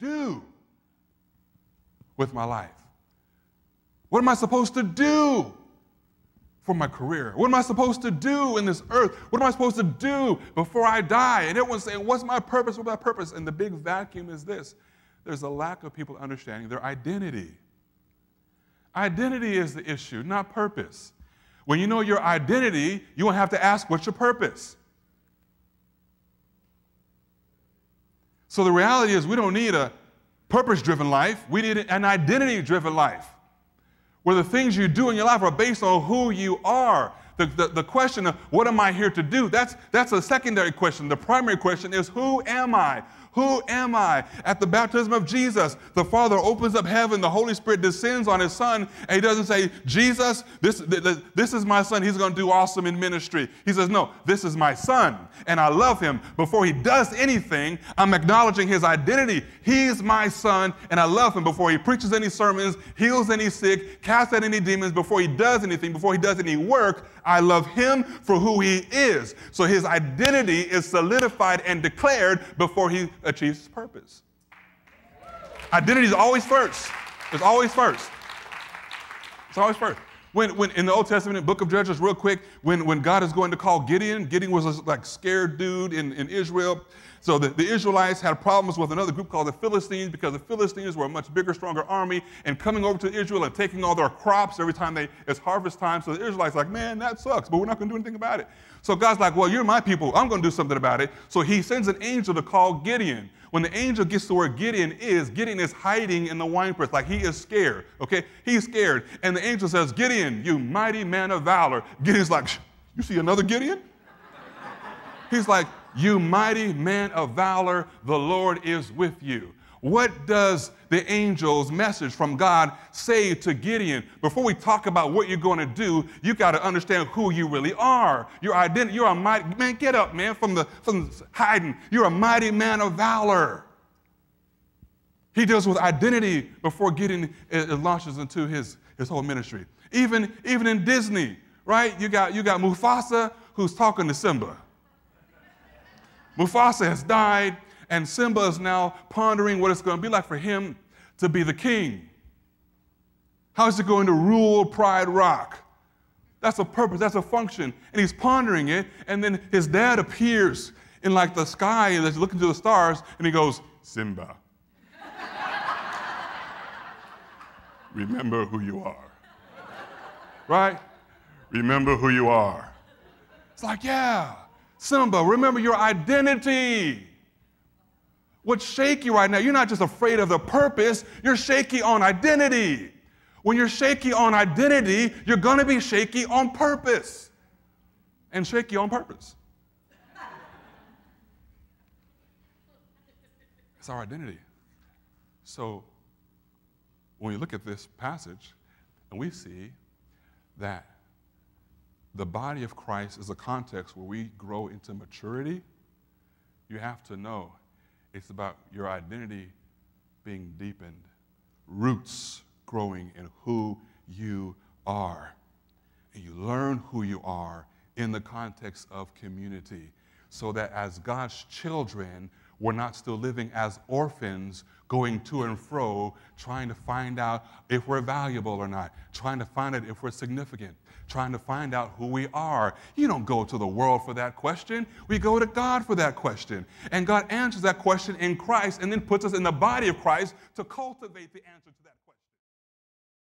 do with my life? What am I supposed to do for my career? What am I supposed to do in this earth? What am I supposed to do before I die? And everyone's saying, what's my purpose? What's my purpose? And the big vacuum is this. There's a lack of people understanding their identity. Identity is the issue, not purpose. When you know your identity, you won't have to ask, what's your purpose? So the reality is we don't need a purpose-driven life. We need an identity-driven life where the things you do in your life are based on who you are. The question of what am I here to do, that's a secondary question. The primary question is who am I? Who am I? At the baptism of Jesus, the Father opens up heaven, the Holy Spirit descends on his Son, and he doesn't say, Jesus, this is my Son, he's going to do awesome in ministry. He says, no, this is my Son, and I love him. Before he does anything, I'm acknowledging his identity. He's my Son, and I love him. Before he preaches any sermons, heals any sick, casts out any demons, before he does anything, before he does any work, I love him for who he is. So his identity is solidified and declared before he achieves his purpose. Identity is always first. It's always first. It's always first. When in the Old Testament, in the book of Judges, real quick, when God is going to call Gideon, Gideon was a scared dude in Israel. So the Israelites had problems with another group called the Philistines because the Philistines were a much bigger, stronger army and coming over to Israel and taking all their crops every time it's harvest time. So the Israelites are like, man, that sucks, but we're not going to do anything about it. So God's like, well, you're my people. I'm going to do something about it. So he sends an angel to call Gideon. When the angel gets to where Gideon is hiding in the winepress. Like he is scared, okay? He's scared. And the angel says, Gideon, you mighty man of valor. Gideon's like, you see another Gideon? He's like, you mighty man of valor, the Lord is with you. What does the angel's message from God say to Gideon? Before we talk about what you're going to do, you got to understand who you really are. Your identity, you're a mighty man. Get up, man, from hiding. You're a mighty man of valor. He deals with identity before Gideon launches into his whole ministry. Even in Disney, right? You got Mufasa who's talking to Simba. Mufasa has died, and Simba is now pondering what it's going to be like for him to be the king. How is he going to rule Pride Rock? That's a purpose. That's a function. And he's pondering it, and then his dad appears in the sky, and he's looking to the stars, and he goes, Simba, remember who you are. Right? Remember who you are. It's like, yeah. Simba, remember your identity. What's shaky right now, you're not just afraid of the purpose, you're shaky on identity. When you're shaky on identity, you're going to be shaky on purpose. And shaky on purpose. It's our identity. So when we look at this passage, and we see that the body of Christ is a context where we grow into maturity. You have to know it's about your identity being deepened, roots growing in who you are. And you learn who you are in the context of community so that as God's children, we're not still living as orphans, going to and fro, trying to find out if we're valuable or not, trying to find out if we're significant, trying to find out who we are. You don't go to the world for that question. We go to God for that question. And God answers that question in Christ and then puts us in the body of Christ to cultivate the answer to that question.